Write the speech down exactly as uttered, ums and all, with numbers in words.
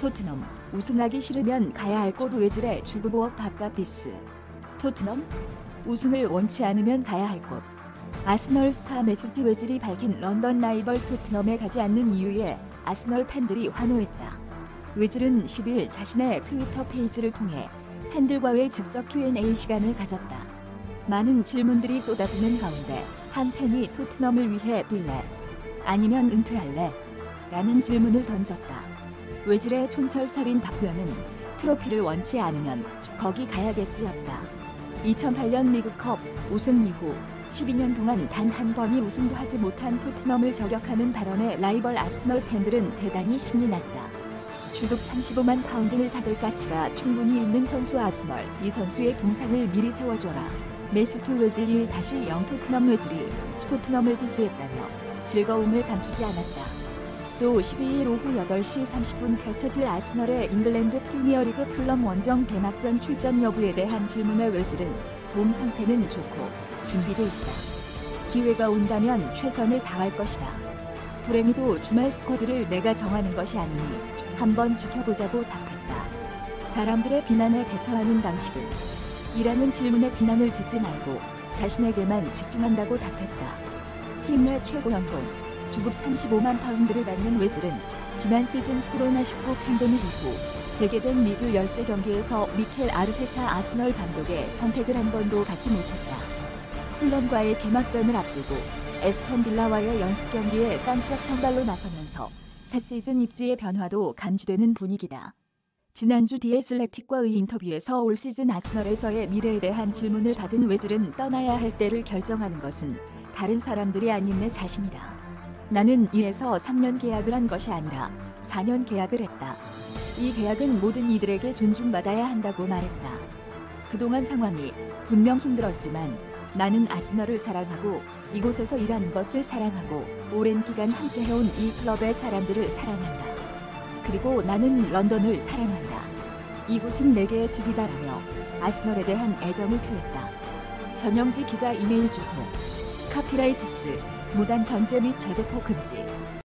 토트넘, 우승하기 싫으면 가야 할 곳 외질의 주구보어 밥값디스. 토트넘, 우승을 원치 않으면 가야 할 곳. 아스널 스타 메수트 외질이 밝힌 런던 라이벌 토트넘에 가지 않는 이유에 아스널 팬들이 환호했다. 외질은 십일 자신의 트위터 페이지를 통해 팬들과의 즉석 큐 앤 에이 시간을 가졌다. 많은 질문들이 쏟아지는 가운데 한 팬이 토트넘을 위해 빌래? 아니면 은퇴할래? 라는 질문을 던졌다. 외질의 촌철살인 답변은 트로피를 원치 않으면 거기 가야겠지였다. 이천팔 년 리그컵 우승 이후 십이 년 동안 단 한 번이 우승도 하지 못한 토트넘을 저격하는 발언에 라이벌 아스널 팬들은 대단히 신이 났다. 주급 삼십오만 파운드를 받을 가치가 충분히 있는 선수 아스널, 이 선수의 동상을 미리 세워줘라. 메수트 외질 일 다시 영 토트넘 외질이 토트넘을 디스했다며 즐거움을 감추지 않았다. 또 십이 일 오후 여덟 시 삼십 분 펼쳐질 아스널의 잉글랜드 프리미어리그 풀럼 원정 개막전 출전 여부에 대한 질문에 외질은 몸 상태는 좋고 준비돼 있다. 기회가 온다면 최선을 다할 것이다. 불행히도 주말 스쿼드를 내가 정하는 것이 아니니 한번 지켜보자고 답했다. 사람들의 비난에 대처하는 방식은 이라는 질문에 비난을 듣지 말고 자신에게만 집중한다고 답했다. 팀 내 최고 연봉, 주급 삼십오만 파운드를 받는 외질은 지난 시즌 코로나 십구 팬데믹 이후 재개된 리그 십삼 경기에서 미켈 아르테타 아스널 감독의 선택을 한 번도 받지 못했다. 풀럼과의 개막전을 앞두고 에스턴 빌라와의 연습 경기에 깜짝 선발로 나서면서 새 시즌 입지의 변화도 감지되는 분위기다. 지난주 디 애슬레틱과의 인터뷰에서 올 시즌 아스널에서의 미래에 대한 질문을 받은 외질은 떠나야 할 때를 결정하는 것은 다른 사람들이 아닌 내 자신이다. 나는 이에서 삼 년 계약을 한 것이 아니라 사 년 계약을 했다. 이 계약은 모든 이들에게 존중받아야 한다고 말했다. 그동안 상황이 분명 힘들었지만 나는 아스널을 사랑하고 이곳에서 일하는 것을 사랑하고 오랜 기간 함께해온 이 클럽의 사람들을 사랑한다. 그리고 나는 런던을 사랑한다. 이곳은 내게 집이다라며 아스널에 대한 애정을 표했다. 전영지 기자 이메일 주소 카피라이트스 무단 전제 및 재배포 금지.